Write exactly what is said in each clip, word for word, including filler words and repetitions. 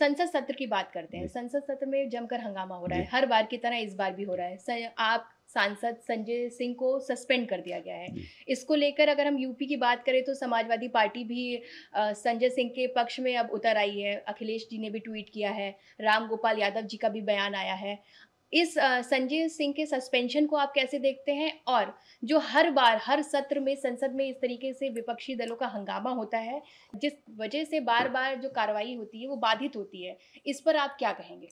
संसद सत्र की बात करते हैं। संसद सत्र में जमकर हंगामा हो रहा है, हर बार की तरह इस बार भी हो रहा है। आप सांसद संजय सिंह को सस्पेंड कर दिया गया है। इसको लेकर अगर हम यूपी की बात करें तो समाजवादी पार्टी भी संजय सिंह के पक्ष में अब उतर आई है। अखिलेश जी ने भी ट्वीट किया है, राम गोपाल यादव जी का भी बयान आया है। इस संजय सिंह के सस्पेंशन को आप कैसे देखते हैं? और जो हर बार हर सत्र में संसद में इस तरीके से विपक्षी दलों का हंगामा होता है, जिस वजह से बार बार जो कार्रवाई होती है वो बाधित होती है, इस पर आप क्या कहेंगे?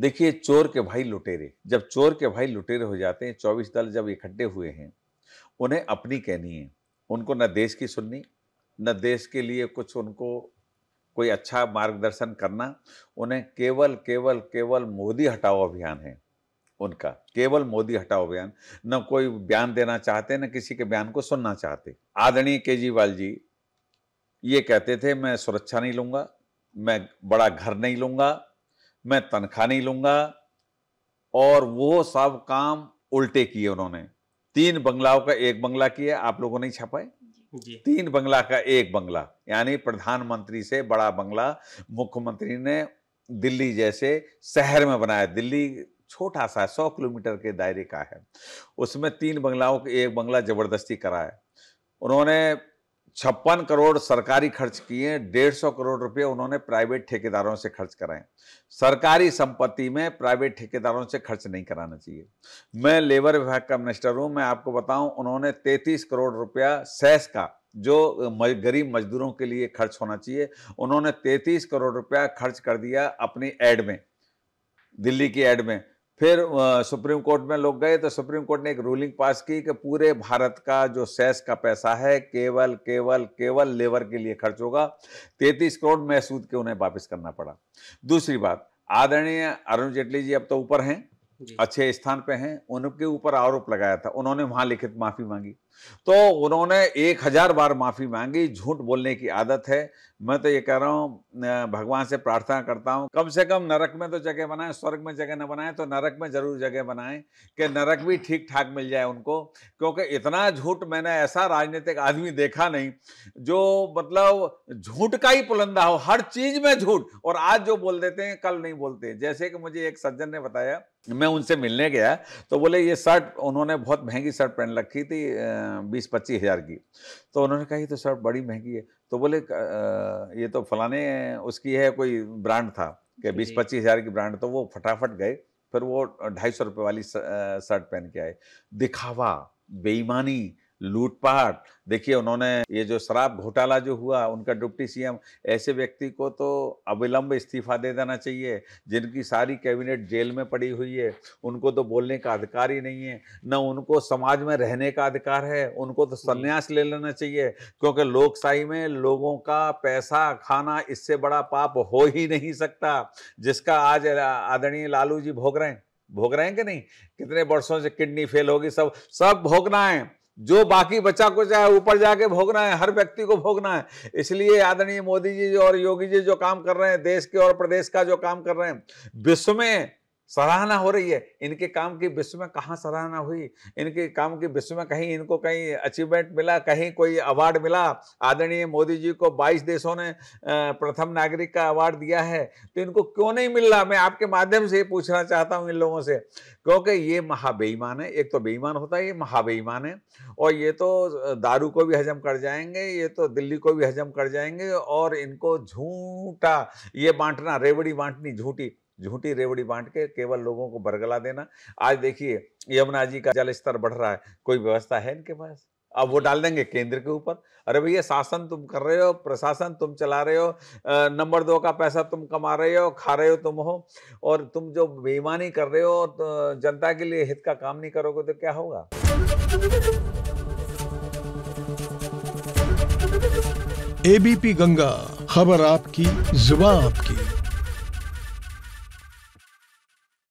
देखिए, चोर के भाई लुटेरे, जब चोर के भाई लुटेरे हो जाते हैं, चौबीस दल जब इकट्ठे हुए हैं, उन्हें अपनी कहनी है, उनको न देश की सुननी, न देश के लिए कुछ उनको कोई अच्छा मार्गदर्शन करना। उन्हें केवल केवल केवल मोदी हटाओ अभियान है उनका, केवल मोदी हटाओ अभियान। न कोई बयान देना चाहते, न किसी के बयान को सुनना चाहते। आदरणीय केजरीवाल जी ये कहते थे, मैं सुरक्षा नहीं लूँगा, मैं बड़ा घर नहीं लूँगा, मैं तनख्वाह नहीं लूँगा, और वो सब काम उल्टे किए उन्होंने। तीन बंगलाओं का एक बंगला किया, आप लोगों ने छापाए जी। तीन बंगला का एक बंगला, यानी प्रधानमंत्री से बड़ा बंगला मुख्यमंत्री ने दिल्ली जैसे शहर में बनाया। दिल्ली छोटा सा सौ किलोमीटर के दायरे का है, उसमें तीन बंगलाओं का एक बंगला जबरदस्ती कराया। उन्होंने छप्पन करोड़ सरकारी खर्च किए, डेढ़ सौ करोड़ रुपए उन्होंने प्राइवेट ठेकेदारों से खर्च कराए। सरकारी संपत्ति में प्राइवेट ठेकेदारों से खर्च नहीं कराना चाहिए। मैं लेबर विभाग का मिनिस्टर हूं, मैं आपको बताऊं, उन्होंने तैंतीस करोड़ रुपया सेस का जो गरीब मजदूरों के लिए खर्च होना चाहिए, उन्होंने तैंतीस करोड़ रुपया खर्च कर दिया अपनी एड में, दिल्ली की एड में। फिर सुप्रीम कोर्ट में लोग गए तो सुप्रीम कोर्ट ने एक रूलिंग पास की कि पूरे भारत का जो सेस का पैसा है केवल केवल केवल लेबर के लिए खर्च होगा। तैंतीस करोड़ महसूद के उन्हें वापस करना पड़ा। दूसरी बात, आदरणीय अरुण जेटली जी अब तो ऊपर हैं, अच्छे स्थान पे हैं, उनके ऊपर आरोप लगाया था, उन्होंने वहां लिखित माफी मांगी, तो उन्होंने एक हजार बार माफी मांगी। झूठ बोलने की आदत है। मैं तो ये कह रहा हूं, भगवान से प्रार्थना करता हूं, कम से कम नरक में तो जगह बनाए, स्वर्ग में जगह न बनाए तो नरक में जरूर जगह बनाए, कि नरक भी ठीक ठाक मिल जाए उनको। क्योंकि इतना झूठ मैंने ऐसा राजनीतिक आदमी देखा नहीं जो मतलब झूठ का ही पुलंदा हो, हर चीज में झूठ, और आज जो बोल देते हैं कल नहीं बोलते। जैसे कि मुझे एक सज्जन ने बताया, मैं उनसे मिलने गया तो बोले ये शर्ट, उन्होंने बहुत महंगी शर्ट पहन रखी थी, बीस पच्चीस हज़ार की, तो उन्होंने कहा ये तो शर्ट बड़ी महंगी है। तो बोले ये तो फलाने उसकी है, कोई ब्रांड था कि बीस पच्चीस हज़ार की ब्रांड। तो वो फटाफट गए, फिर वो ढाई सौ रुपये वाली शर्ट पहन के आए। दिखावा, बेईमानी, लूटपाट। देखिए, उन्होंने ये जो शराब घोटाला जो हुआ, उनका डिप्टी सीएम, ऐसे व्यक्ति को तो अविलंब इस्तीफा दे देना चाहिए, जिनकी सारी कैबिनेट जेल में पड़ी हुई है। उनको तो बोलने का अधिकार ही नहीं है, ना उनको समाज में रहने का अधिकार है। उनको तो संन्यास ले लेना चाहिए, क्योंकि लोकशाही में लोगों का पैसा खाना इससे बड़ा पाप हो ही नहीं सकता, जिसका आज आदरणीय लालू जी भोग रहे हैं। भोग रहे हैं कि नहीं? कितने वर्षों से किडनी फेल होगी, सब सब भोगना है, जो बाकी बचा को चाहे ऊपर जाके भोगना है, हर व्यक्ति को भोगना है। इसलिए आदरणीय मोदी जी और योगी जी जो काम कर रहे हैं, देश के और प्रदेश का जो काम कर रहे हैं, विश्व में सराहना हो रही है। इनके काम की विश्व में कहाँ सराहना हुई? इनके काम की विश्व में कहीं इनको कहीं अचीवमेंट मिला, कहीं कोई अवार्ड मिला? आदरणीय मोदी जी को बाईस देशों ने प्रथम नागरिक का अवार्ड दिया है, तो इनको क्यों नहीं मिल रहा? मैं आपके माध्यम से पूछना चाहता हूँ इन लोगों से, क्योंकि ये महाबेईमान है। एक तो बेईमान होता है, ये महाबेईमान है, और ये तो दारू को भी हजम कर जाएंगे, ये तो दिल्ली को भी हजम कर जाएंगे। और इनको झूठा ये बांटना, रेवड़ी बांटनी, झूठी झूठी रेवड़ी बांट के केवल लोगों को बरगला देना। आज देखिए यमुना जी का जल स्तर बढ़ रहा है, कोई व्यवस्था है इनके पास? अब वो डाल देंगे केंद्र के ऊपर। अरे भैया, शासन तुम कर रहे हो, प्रशासन तुम चला रहे हो, नंबर दो का पैसा तुम कमा रहे हो, खा रहे हो तुम हो, और तुम जो बेईमानी कर रहे हो, तो जनता के लिए हित का काम नहीं करोगे तो क्या होगा? एबीपी गंगा, खबर आपकी, जुबान आपकी।